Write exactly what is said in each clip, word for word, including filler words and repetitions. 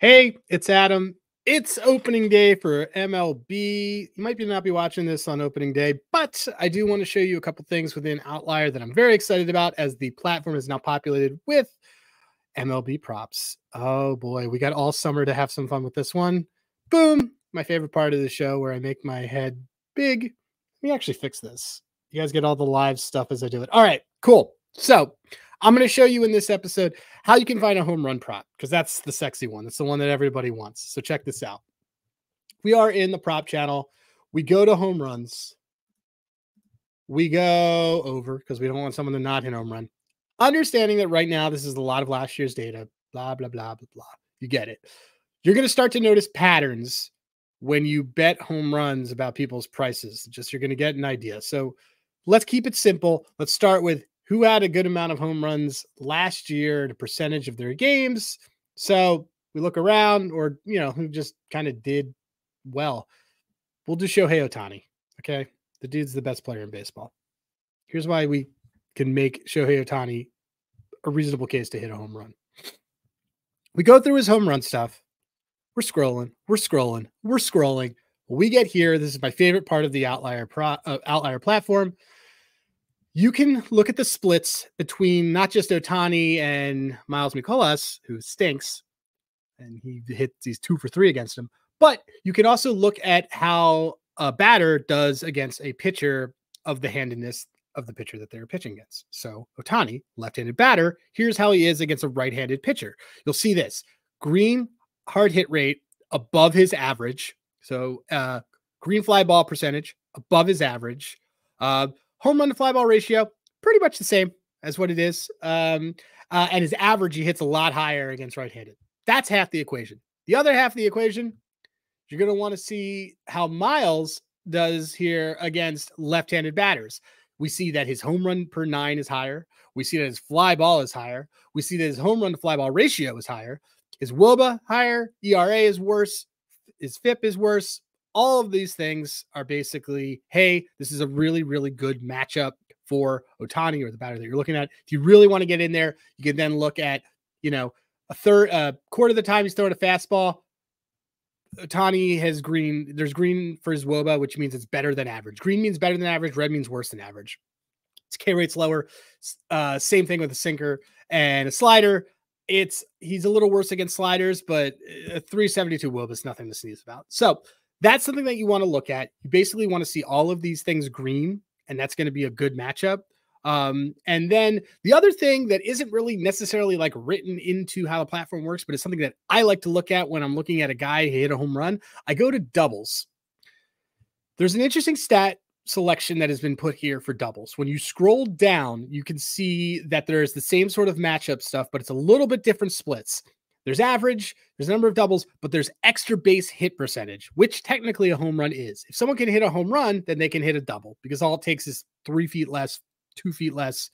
Hey, it's Adam. It's opening day for M L B. You might be not be watching this on opening day, but I do want to show you a couple things within Outlier that I'm very excited about as the platform is now populated with M L B props. Oh boy, we got all summer to have some fun with this one. Boom, my favorite part of the show where I make my head big. Let me actually fix this. You guys get all the live stuff as I do it. All right, cool. So I'm going to show you in this episode how you can find a home run prop, because that's the sexy one. That's the one that everybody wants. So check this out. We are in the prop channel. We go to home runs. We go over, because we don't want someone to not hit home run. Understanding that right now, this is a lot of last year's data, blah, blah, blah, blah, blah. You get it. You're going to start to notice patterns when you bet home runs about people's prices. Just you're going to get an idea. So let's keep it simple. Let's start with who had a good amount of home runs last year and a percentage of their games. So we look around, or, you know, who just kind of did well. We'll do Shohei Ohtani, okay? The dude's the best player in baseball. Here's why we can make Shohei Ohtani a reasonable case to hit a home run. We go through his home run stuff. We're scrolling, we're scrolling, we're scrolling. We get here. This is my favorite part of the Outlier, pro, uh, Outlier platform. You can look at the splits between not just Ohtani and Miles Mikolas, who stinks, and he hit these two for three against him, but you can also look at how a batter does against a pitcher of the handedness of the pitcher that they're pitching against. So Ohtani, left-handed batter, here's how he is against a right-handed pitcher. You'll see this green hard hit rate above his average. So uh, green fly ball percentage above his average. Uh, Home run to fly ball ratio, pretty much the same as what it is. Um, uh, and his average, he hits a lot higher against right-handed. That's half the equation. The other half of the equation, you're going to want to see how Miles does here against left-handed batters. We see that his home run per nine is higher. We see that his fly ball is higher. We see that his home run to fly ball ratio is higher. His wOBA higher, E R A is worse, his F I P is worse. All of these things are basically, hey, this is a really, really good matchup for Ohtani or the batter that you're looking at. If you really want to get in there, you can then look at, you know, a third, a quarter of the time he's throwing a fastball. Ohtani has green. There's green for his wOBA, which means it's better than average. Green means better than average. Red means worse than average. His K rate's lower. Uh, same thing with a sinker and a slider. It's he's a little worse against sliders, but a three seventy-two wOBA is nothing to sneeze about. So that's something that you want to look at. You basically want to see all of these things green, and that's going to be a good matchup. Um, and then the other thing that isn't really necessarily like written into how the platform works, but it's something that I like to look at when I'm looking at a guy who hit a home run, I go to doubles. There's an interesting stat selection that has been put here for doubles. When you scroll down, you can see that there's the same sort of matchup stuff, but it's a little bit different splits. There's average, there's a number of doubles, but there's extra base hit percentage, which technically a home run is. If someone can hit a home run, then they can hit a double because all it takes is three feet less, two feet less,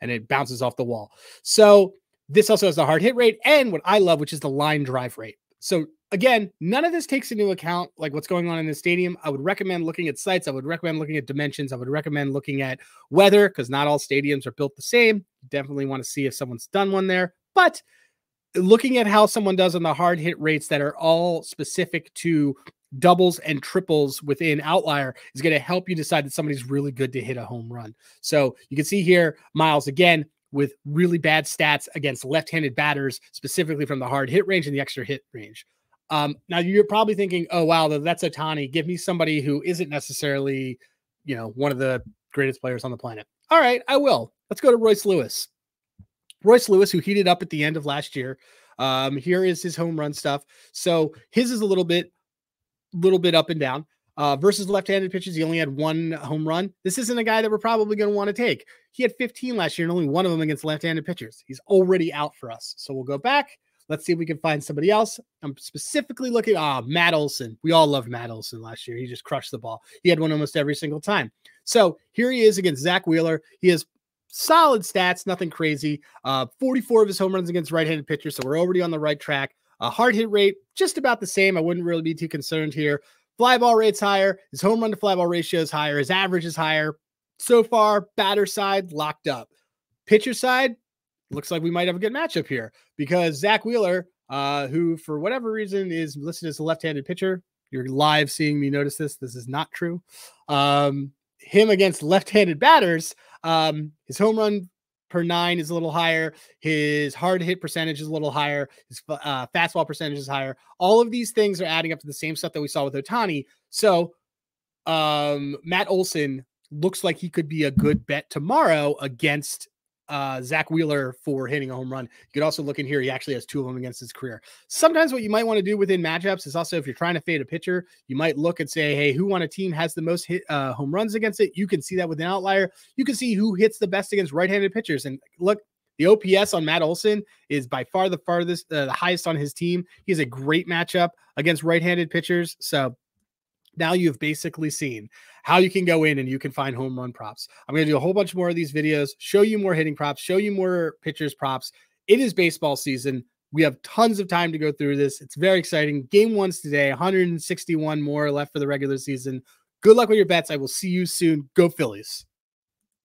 and it bounces off the wall. So this also has the hard hit rate and what I love, which is the line drive rate. So again, none of this takes into account like what's going on in the stadium. I would recommend looking at sites. I would recommend looking at dimensions. I would recommend looking at weather because not all stadiums are built the same. Definitely want to see if someone's done one there, but looking at how someone does on the hard hit rates that are all specific to doubles and triples within Outlier is going to help you decide that somebody's really good to hit a home run. So you can see here, Miles again, with really bad stats against left-handed batters, specifically from the hard hit range and the extra hit range. Um, now you're probably thinking, oh, wow, that's Ohtani. Give me somebody who isn't necessarily, you know, one of the greatest players on the planet. All right, I will. Let's go to Royce Lewis. Royce Lewis, who heated up at the end of last year. Um, here is his home run stuff. So his is a little bit, little bit up and down. Uh, versus left-handed pitches, he only had one home run. This isn't a guy that we're probably going to want to take. He had fifteen last year and only one of them against left-handed pitchers. He's already out for us. So we'll go back. Let's see if we can find somebody else. I'm specifically looking ah, Matt Olson. We all loved Matt Olson last year. He just crushed the ball. He had one almost every single time. So here he is against Zach Wheeler. He has solid stats, nothing crazy. Uh, forty-four of his home runs against right-handed pitchers, so we're already on the right track. Uh, hard hit rate, just about the same. I wouldn't really be too concerned here. Fly ball rate's higher. His home run to fly ball ratio is higher. His average is higher. So far, batter side, locked up. Pitcher side, looks like we might have a good matchup here because Zach Wheeler, uh, who for whatever reason is listed as a left-handed pitcher. You're live seeing me notice this. This is not true. Um, him against left-handed batters, um, his home run per nine is a little higher. His hard hit percentage is a little higher. His uh, fastball percentage is higher. All of these things are adding up to the same stuff that we saw with Ohtani. So um, Matt Olson looks like he could be a good bet tomorrow against uh, Zach Wheeler for hitting a home run. You could also look in here. He actually has two of them against his career. Sometimes what you might want to do within matchups is also, if you're trying to fade a pitcher, you might look and say, hey, who on a team has the most hit uh, home runs against it? You can see that with an outlier. You can see who hits the best against right-handed pitchers. And look, the O P S on Matt Olson is by far the farthest, uh, the highest on his team. He has a great matchup against right-handed pitchers. So now you've basically seen how you can go in and you can find home run props. I'm going to do a whole bunch more of these videos, show you more hitting props, show you more pitchers props. It is baseball season. We have tons of time to go through this. It's very exciting. Game one's today, one hundred sixty-one more left for the regular season. Good luck with your bets. I will see you soon. Go Phillies.